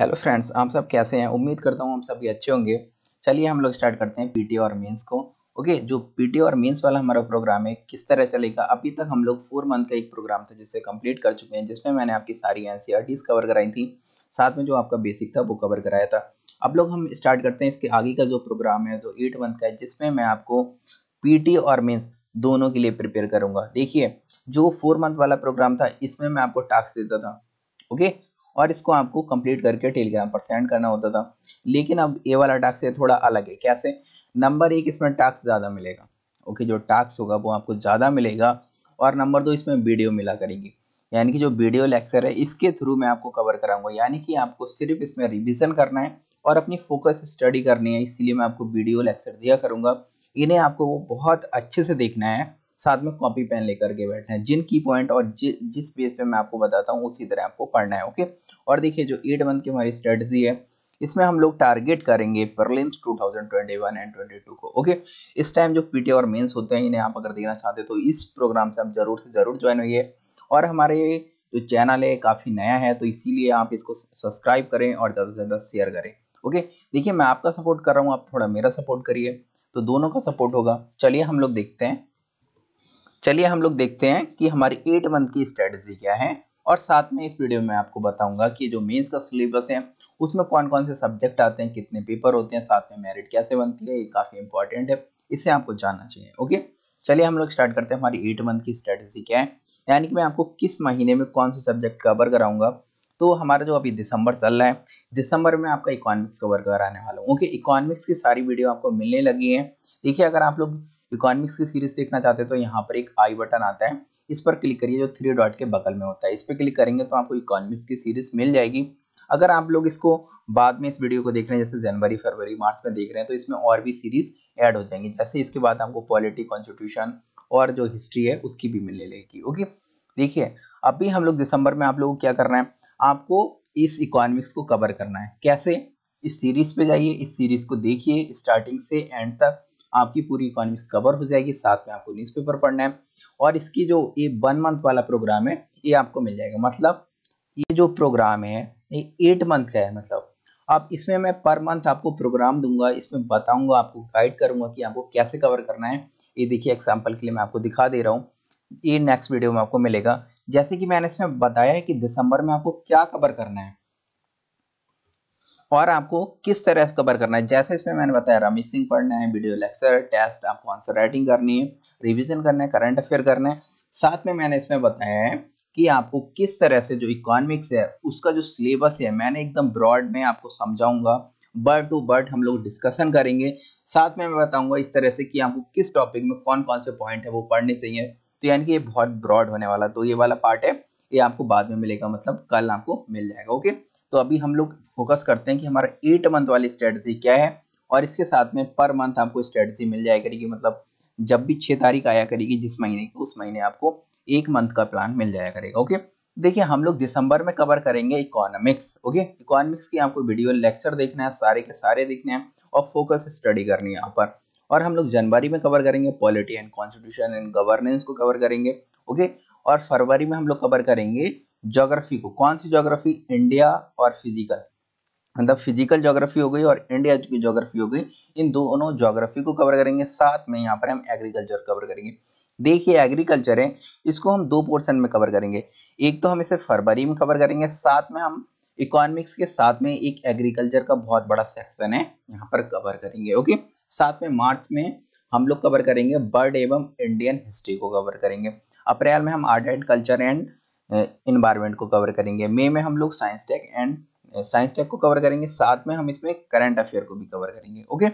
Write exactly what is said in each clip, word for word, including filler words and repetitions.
Hello friends, आप सब कैसे हैं? उम्मीद करता हूँ आप सभी अच्छे होंगे। चलिए हम लोग स्टार्ट करते हैं पीटी और मेंस को। ओके, जो पीटी और मेंस वाला हमारा प्रोग्राम है किस तरह चलेगा, अभी तक हम लोग फोर मंथ का एक प्रोग्राम था जिसे कंप्लीट कर चुके हैं, जिसमें मैंने आपकी सारी एनसीईआरटीज कवर कराई थी, साथ में जो आपका बेसिक था वो कवर कराया था। अब लोग हम स्टार्ट करते हैं इसके आगे का जो प्रोग्राम है, जो एट मंथ का है, जिसमें मैं आपको पीटी और मेंस दोनों के लिए प्रिपेयर करूँगा। देखिए, जो फोर मंथ वाला प्रोग्राम था इसमें मैं आपको टास्क देता था, ओके, और इसको आपको कंप्लीट करके टेलीग्राम पर सेंड करना होता था। लेकिन अब ये वाला टास्क से थोड़ा अलग है। कैसे? नंबर एक, इसमें टास्क ज़्यादा मिलेगा, ओके, जो टास्क होगा वो आपको ज़्यादा मिलेगा। और नंबर दो, इसमें वीडियो मिला करेंगी, यानी कि जो वीडियो लेक्चर है इसके थ्रू मैं आपको कवर कराऊंगा, यानी कि आपको सिर्फ इसमें रिविज़न करना है और अपनी फोकस स्टडी करनी है। इसीलिए मैं आपको वीडियो लेक्चर दिया करूँगा। इन्हें आपको वो बहुत अच्छे से देखना है, साथ में कॉपी पेन लेकर के बैठना है। जिन की पॉइंट और जि, जिस पेज पे मैं आपको बताता हूँ उसी तरह आपको पढ़ना है, ओके। और देखिए, जो एट मंथ की हमारी स्ट्रेटजी है इसमें हम लोग टारगेट करेंगे prelims twenty twenty one and twenty two को, ओके। इस टाइम जो पीटी और मेंस होते हैं, इन्हें आप अगर देखना चाहते तो इस प्रोग्राम से आप जरूर से जरूर ज्वाइन होइए। और हमारे जो चैनल है काफ़ी नया है, तो इसीलिए आप इसको सब्सक्राइब करें और ज़्यादा से ज़्यादा शेयर करें, ओके। देखिए, मैं आपका सपोर्ट कर रहा हूँ, आप थोड़ा मेरा सपोर्ट करिए, तो दोनों का सपोर्ट होगा। चलिए हम लोग देखते हैं चलिए हम लोग देखते हैं कि हमारी एट मंथ की स्ट्रेटजी क्या है। और साथ में इस वीडियो में आपको बताऊंगा कि जो मेंस का सिलेबस है उसमें कौन कौन से सब्जेक्ट आते हैं, कितने पेपर होते हैं, साथ में मेरिट कैसे बनती है। ये काफ़ी इंपॉर्टेंट है, इसे आपको जानना चाहिए, ओके। चलिए हम लोग स्टार्ट करते हैं। हमारी एट मंथ की स्ट्रेटजी क्या है, यानी कि मैं आपको किस महीने में कौन से सब्जेक्ट कवर कराऊंगा। तो हमारा जो अभी दिसंबर चल रहा है, दिसंबर में आपका इकोनॉमिक्स कवर कराने वाला हूँ, ओके। इकोनॉमिक्स की सारी वीडियो आपको मिलने लगी है। देखिए, अगर आप लोग इकोनॉमिक्स की सीरीज देखना चाहते हैं तो यहाँ पर एक आई बटन आता है, इस पर क्लिक करिए, जो थ्री डॉट के बगल में होता है। इस पर क्लिक करेंगे तो आपको इकोनॉमिक्स की सीरीज मिल जाएगी। अगर आप लोग इसको बाद में इस वीडियो को देख रहे हैं, जैसे जनवरी, फरवरी, मार्च में देख रहे हैं, तो इसमें और भी सीरीज ऐड हो जाएंगी। जैसे इसके बाद आपको पॉलिटी, कॉन्स्टिट्यूशन और जो हिस्ट्री है उसकी भी मिलने लगेगी, ओके। देखिए, अभी हम लोग दिसंबर में आप लोगों को क्या करना है, आपको इस इकोनॉमिक्स को कवर करना है। कैसे? इस सीरीज पे जाइए, इस सीरीज को देखिए, स्टार्टिंग से एंड तक आपकी पूरी इकोनॉमिक्स कवर हो जाएगी। साथ में आपको न्यूज़पेपर पढ़ना है। और इसकी जो ये वन मंथ वाला प्रोग्राम है ये आपको मिल जाएगा। मतलब ये जो प्रोग्राम है ये एट मंथ का है। मतलब आप इसमें मैं पर मंथ आपको प्रोग्राम दूंगा, इसमें बताऊंगा, आपको गाइड करूंगा कि आपको कैसे कवर करना है। ये देखिए, एग्जाम्पल के लिए मैं आपको दिखा दे रहा हूँ, ये नेक्स्ट वीडियो में आपको मिलेगा। जैसे कि मैंने इसमें बताया है कि दिसंबर में आपको क्या कवर करना है और आपको किस तरह से कवर करना है। जैसे इसमें मैंने बताया, रामिसिंग पढ़ना है, वीडियो लेक्चर, टेस्ट, आपको आंसर राइटिंग करनी है, रिवीजन करना है, करंट अफेयर करना है। साथ में मैंने इसमें बताया है कि आपको किस तरह से जो इकोनॉमिक्स है उसका जो सिलेबस है मैंने एकदम ब्रॉड में आपको समझाऊंगा, वर्ड टू वर्ड हम लोग डिस्कशन करेंगे। साथ में मैं बताऊंगा इस तरह से कि आपको किस टॉपिक में कौन कौन से पॉइंट है वो पढ़ने चाहिए। तो यानी कि ये बहुत ब्रॉड होने वाला, तो ये वाला पार्ट है ये आपको बाद में मिलेगा, मतलब कल आपको मिल जाएगा, ओके। तो अभी हम लोग फोकस करते हैं कि हमारा एट मंथ वाली स्ट्रेटजी क्या है। और इसके साथ में पर मंथ आपको स्ट्रेटजी मिल जाया करेगी, मतलब जब भी छः तारीख आया करेगी जिस महीने की, उस महीने आपको एक मंथ का प्लान मिल जाया करेगा, ओके। देखिए, हम लोग दिसंबर में कवर करेंगे इकोनॉमिक्स, ओके। इकोनॉमिक्स की आपको वीडियो लेक्चर देखना है, सारे के सारे देखने हैं और फोकस स्टडी करनी है यहाँ पर। और हम लोग जनवरी में कवर करेंगे polity and constitution and governance को कवर करेंगे, ओके। और फरवरी में हम लोग कवर करेंगे ज्योग्राफी को। कौन सी ज्योग्राफी? इंडिया और फिजिकल, मतलब फिजिकल ज्योग्राफी हो गई और इंडिया की ज्योग्राफी हो गई, इन दोनों ज्योग्राफी को कवर करेंगे। साथ में यहाँ पर हम एग्रीकल्चर कवर करेंगे। देखिए, एग्रीकल्चर है, इसको हम दो पोर्शन में कवर करेंगे। एक तो हम इसे फरवरी में कवर करेंगे, साथ में हम इकोनॉमिक्स के साथ में एक एग्रीकल्चर का बहुत बड़ा सेक्शन है यहाँ पर कवर करेंगे, ओके। साथ में मार्च में हम लोग कवर करेंगे बर्ड एवं इंडियन हिस्ट्री को कवर करेंगे। अप्रैल में हम art and culture and environment को कवर करेंगे। मई में हम लोग science tech and science tech को कवर करेंगे। साथ में हम इसमें करंट अफेयर को भी कवर करेंगे, ओके।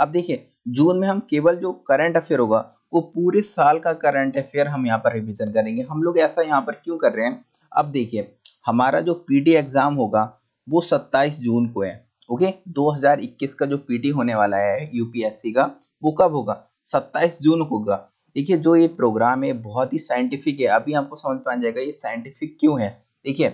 अब देखिए, जून में हम केवल जो करंट अफेयर होगा वो पूरे साल का करंट अफेयर हम यहाँ पर रिविजन करेंगे। हम लोग ऐसा यहाँ पर क्यों कर रहे हैं? अब देखिए, हमारा जो पीटी एग्जाम होगा वो सत्ताईस जून को है, ओके। दो हजार इक्कीस का जो पीटी होने वाला है यूपीएससी का, वो कब होगा? सत्ताईस जून को होगा। देखिए, जो ये प्रोग्राम है बहुत ही साइंटिफिक है, अभी आपको समझ में आ जाएगा ये साइंटिफिक क्यों है। देखिए,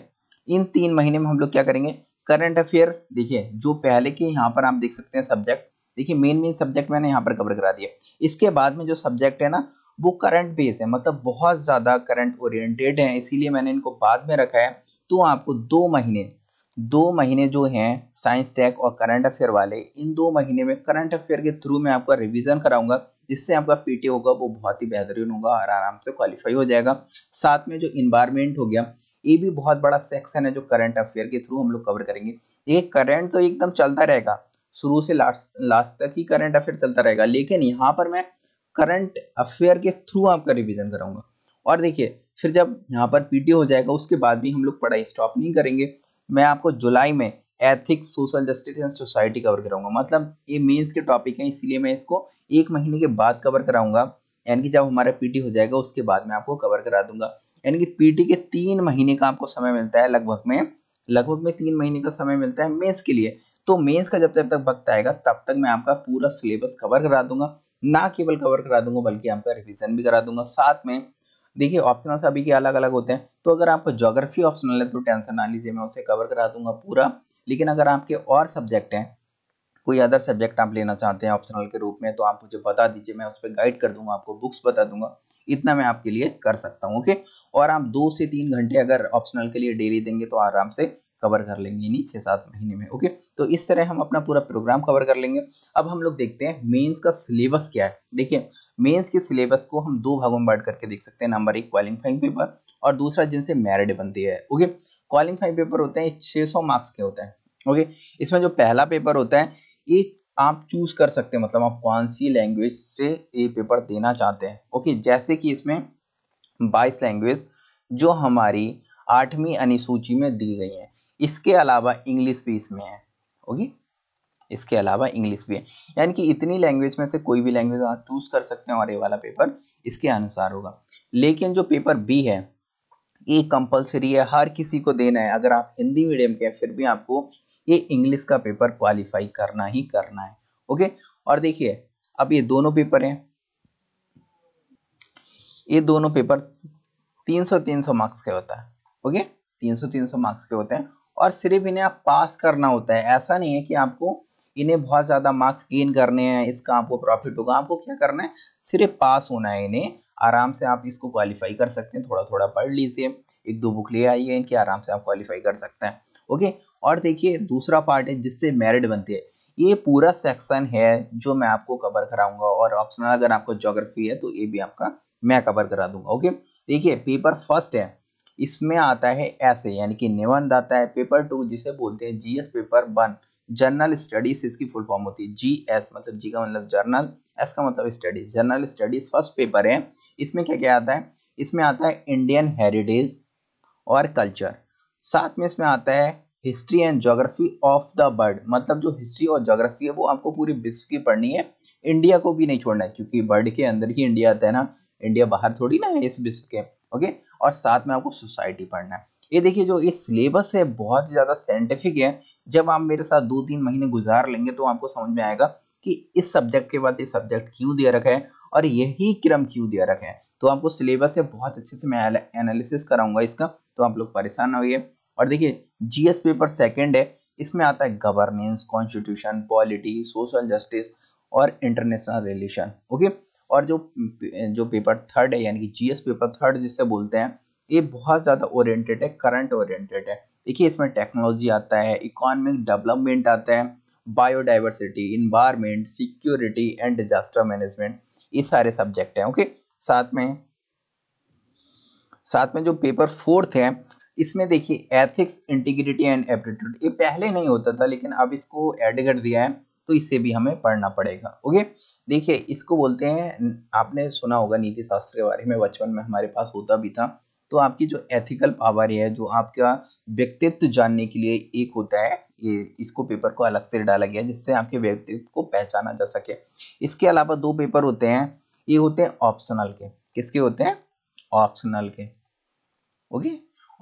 इन तीन महीने में हम लोग क्या करेंगे? Current affair. देखिए, जो पहले के यहाँ पर आप देख सकते हैं सब्जेक्ट, देखिए मेन मेन सब्जेक्ट मैंने यहाँ पर कवर करा दिया। इसके बाद में जो सब्जेक्ट है ना वो करंट बेस है, मतलब बहुत ज़्यादा करंट ओरिएंटेड है, इसीलिए मैंने इनको बाद में रखा है। तो आपको दो महीने दो महीने जो हैं साइंस टेक और करंट अफेयर वाले, इन दो महीने में करंट अफेयर के थ्रू मैं आपका रिवीजन कराऊंगा, जिससे आपका पीटी होगा वो बहुत ही बेहतरीन होगा और आराम से क्वालिफाई हो जाएगा। साथ में जो इन्वायरमेंट हो गया, ये भी बहुत बड़ा सेक्शन है जो करंट अफेयर के थ्रू हम लोग कवर करेंगे। ये करंट तो एकदम चलता रहेगा, शुरू से लास्ट लास्ट तक ही करंट अफेयर चलता रहेगा, लेकिन यहाँ पर मैं करंट अफेयर के थ्रू आपका रिवीजन कराऊंगा। और देखिए फिर जब यहाँ पर पीटी हो जाएगा उसके बाद भी हम लोग पढ़ाई स्टॉप नहीं करेंगे। मैं आपको जुलाई में ethics, social justice and society cover कराऊंगा, मतलब ये मेंस के टॉपिक हैं, इसलिए मैं इसको एक महीने के बाद कवर कराऊंगा, यानी कि जब हमारा पीटी हो जाएगा उसके बाद मैं आपको कवर करा दूंगा। यानी कि पीटी के तीन महीने का आपको समय मिलता है, लगभग में लगभग में तीन महीने का समय मिलता है मेंस के लिए। तो मेंस का जब जब तक वक्त आएगा तब तक मैं आपका पूरा सिलेबस कवर करा दूंगा, ना केवल कवर करा दूंगा बल्कि आपका रिविजन भी करा दूंगा। साथ में देखिए ऑप्शनल सभी के अलग अलग होते हैं, तो अगर आपको ज्योग्राफी ऑप्शनल है तो टेंशन ना लीजिए, मैं उसे कवर करा दूंगा पूरा। लेकिन अगर आपके और सब्जेक्ट हैं, कोई अदर सब्जेक्ट आप लेना चाहते हैं ऑप्शनल के रूप में, तो आप मुझे बता दीजिए, मैं उस पर गाइड कर दूंगा, आपको बुक्स बता दूंगा, इतना मैं आपके लिए कर सकता हूँ। ओके, और आप दो से तीन घंटे अगर ऑप्शनल के लिए डेली देंगे तो आराम से कवर कर लेंगे यानी छः सात महीने में। ओके, तो इस तरह हम अपना पूरा प्रोग्राम कवर कर लेंगे। अब हम लोग देखते हैं मेंस का सिलेबस क्या है। देखिए मेंस के सिलेबस को हम दो भागों में बांट करके देख सकते हैं, नंबर एक क्वालिफाइंग पेपर और दूसरा जिनसे मेरिट बनती है। ओके, क्वालिफाइंग पेपर होते हैं छः सौ मार्क्स के होते हैं। ओके, इसमें जो पहला पेपर होता है ये आप चूज कर सकते हैं, मतलब आप कौन सी लैंग्वेज से ये पेपर देना चाहते हैं। ओके, जैसे कि इसमें बाईस लैंग्वेज जो हमारी आठवीं अनुसूची में दी गई है, इसके अलावा इंग्लिश भी इसमें है। ओके, इसके अलावा इंग्लिश भी है, यानी कि इतनी लैंग्वेज में से कोई भी लैंग्वेज आप चूज कर सकते हैं और ये वाला पेपर इसके अनुसार होगा। लेकिन जो पेपर बी है ये कंपलसरी है, हर किसी को देना है। अगर आप हिंदी मीडियम के हैं फिर भी आपको ये इंग्लिश का पेपर क्वालिफाई करना ही करना है। ओके, और देखिए अब ये दोनों पेपर हैं, ये दोनों पेपर तीन सौ तीन सौ मार्क्स के होता है। ओके, तीन सौ तीन सौ मार्क्स के होते हैं और सिर्फ इन्हें आप पास करना होता है। ऐसा नहीं है कि आपको इन्हें बहुत ज़्यादा मार्क्स गेन करने हैं, इसका आपको प्रॉफिट होगा। आपको क्या करना है, सिर्फ पास होना है। इन्हें आराम से आप इसको क्वालिफाई कर सकते हैं, थोड़ा थोड़ा पढ़ लीजिए, एक दो बुक ले आइए इनकी, आराम से आप क्वालिफाई कर सकते हैं। ओके, और देखिए दूसरा पार्ट है जिससे मेरिट बनती है। ये पूरा सेक्शन है जो मैं आपको कवर कराऊंगा और ऑप्शनल अगर आपको ज्योग्राफी है तो ये भी आपका मैं कवर करा दूंगा। ओके, देखिए पेपर फर्स्ट है, इसमें आता है ऐसे, यानी कि निबंध आता है। पेपर टू जिसे बोलते हैं GS, paper one general studies इसकी फुल फॉर्म होती है। जीएस मतलब जी का मतलब जर्नल, एस का मतलब studies, general studies first paper है। इसमें क्या क्या आता है, इसमें आता है इंडियन हेरिटेज और कल्चर, साथ में इसमें आता है history and geography of the world, मतलब जो हिस्ट्री और ज्योग्राफी है वो आपको पूरी विश्व की पढ़नी है, इंडिया को भी नहीं छोड़ना है, क्योंकि वर्ल्ड के अंदर ही इंडिया आता है ना, इंडिया बाहर थोड़ी ना है इस विश्व के। Okay okay? और साथ में आपको सोसाइटी पढ़ना है। ये देखिए जो ये सिलेबस है बहुत ज़्यादा साइंटिफिक है। जब आप मेरे साथ दो तीन महीने गुजार लेंगे तो आपको समझ में आएगा कि इस सब्जेक्ट के बाद ये सब्जेक्ट क्यों दिया रखा है और यही क्रम क्यों दिया रखा है। तो आपको सिलेबस है बहुत अच्छे से मैं एनालिसिस कराऊंगा इसका, तो आप लोग परेशान ना होइए। और देखिए जीएस पेपर सेकेंड है, इसमें आता है governance, constitution, polity, social justice और इंटरनेशनल रिलेशन। ओके, और जो जो पेपर थर्ड है, यानी कि जीएस पेपर थर्ड जिसे बोलते हैं, ये बहुत ज़्यादा ओरिएंटेड है, करंट ओरिएंटेड है। देखिए इसमें टेक्नोलॉजी आता है, इकोनॉमिक डेवलपमेंट आता है, biodiversity, environment, security and disaster management, ये सारे सब्जेक्ट हैं। ओके, साथ में साथ में जो पेपर फोर्थ है, इसमें देखिए एथिक्स, इंटीग्रिटी एंड एप्टीट्यूड, ये पहले नहीं होता था लेकिन अब इसको ऐड कर दिया है, तो इसे भी हमें पढ़ना पड़ेगा। ओके, देखिए इसको बोलते हैं, आपने सुना होगा नीति शास्त्र के बारे में, बचपन में हमारे पास होता भी था। तो आपकी जो एथिकल पावर है, जो आपका व्यक्तित्व जानने के लिए एक होता है, ये इसको पेपर को अलग से डाला गया जिससे आपके व्यक्तित्व को पहचाना जा सके। इसके अलावा दो पेपर होते हैं, ये होते हैं ऑप्शनल के, किसके होते हैं, ऑप्शनल के। ओके,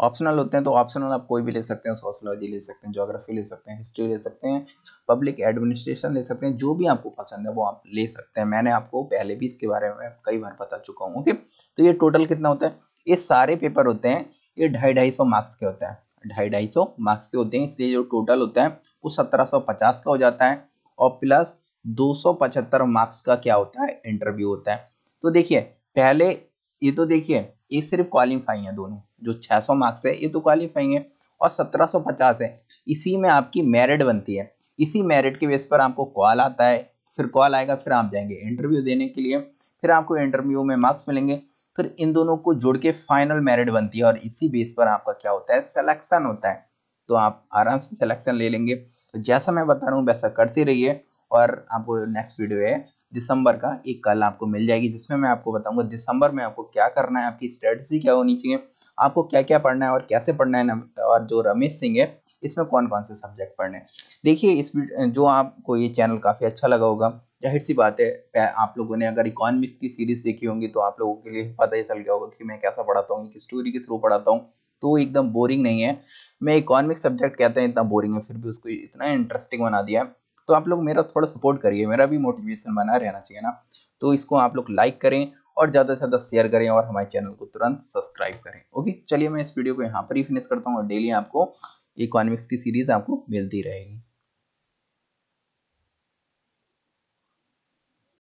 ऑप्शनल होते हैं, तो ऑप्शनल आप कोई भी ले सकते हैं, सोशलॉजी ले सकते हैं, ज्योग्राफी ले सकते हैं, हिस्ट्री ले सकते हैं, पब्लिक एडमिनिस्ट्रेशन ले सकते हैं, जो भी आपको पसंद है वो आप ले सकते हैं। मैंने आपको पहले भी इसके बारे में कई बार बता चुका हूँ। ओके, तो ये टोटल कितना होता है, ये सारे पेपर होते हैं, ये ढाई ढाई सौ मार्क्स के होते हैं, ढाई ढाई सौ मार्क्स के होते हैं, इसलिए जो टोटल होता है वो सत्रह सौ पचास का हो जाता है और प्लस दो सौ पचहत्तर मार्क्स का क्या होता है, इंटरव्यू होता है। तो देखिए पहले ये, तो देखिए ये सिर्फ क्वालिफाइंग है, दोनों जो छह सौ मार्क्स है ये तो क्वालिफाइंग है और सत्रह सौ पचास है। इसी में आपकी मेरिट बनती है, इसी मेरिट के बेस पर आपको कॉल आता है, फिर कॉल आएगा, फिर आप जाएंगे इंटरव्यू देने के लिए, फिर आपको इंटरव्यू में मार्क्स मिलेंगे, फिर इन दोनों को जोड़ के फाइनल मेरिट बनती है और इसी बेस पर आपका क्या होता है, सिलेक्शन होता है। तो आप आराम से सिलेक्शन ले लेंगे। तो जैसा मैं बता रहा हूँ वैसा करते रहिए और आपको नेक्स्ट वीडियो है दिसंबर का एक कल आपको मिल जाएगी, जिसमें मैं आपको बताऊंगा दिसंबर में आपको क्या करना है, आपकी स्ट्रेटजी क्या होनी चाहिए, आपको क्या क्या पढ़ना है और कैसे पढ़ना है, और जो रमेश सिंह है इसमें कौन कौन से सब्जेक्ट पढ़ने हैं। देखिए इस जो आपको ये चैनल काफ़ी अच्छा लगा होगा, जाहिर सी बात है आप लोगों ने अगर इकोनॉमिक्स की सीरीज देखी होंगी तो आप लोगों के लिए पता ही चल गया होगा कि मैं कैसा पढ़ाता हूँ, किस स्टोरी के थ्रू पढ़ाता हूँ। तो एकदम बोरिंग नहीं है, मैं इकोनॉमिक्स सब्जेक्ट कहते हैं इतना बोरिंग है, फिर भी उसको इतना इंटरेस्टिंग बना दिया है। तो आप लोग मेरा थोड़ा सपोर्ट करिए, मेरा भी मोटिवेशन बना रहना चाहिए ना। तो इसको आप लोग लाइक करें और ज़्यादा से ज़्यादा शेयर करें और हमारे चैनल को तुरंत सब्सक्राइब करें। ओके, चलिए मैं इस वीडियो को यहाँ पर ही फिनिश करता हूँ और डेली आपको इकोनॉमिक्स की सीरीज़ आपको मिलती रहेगी।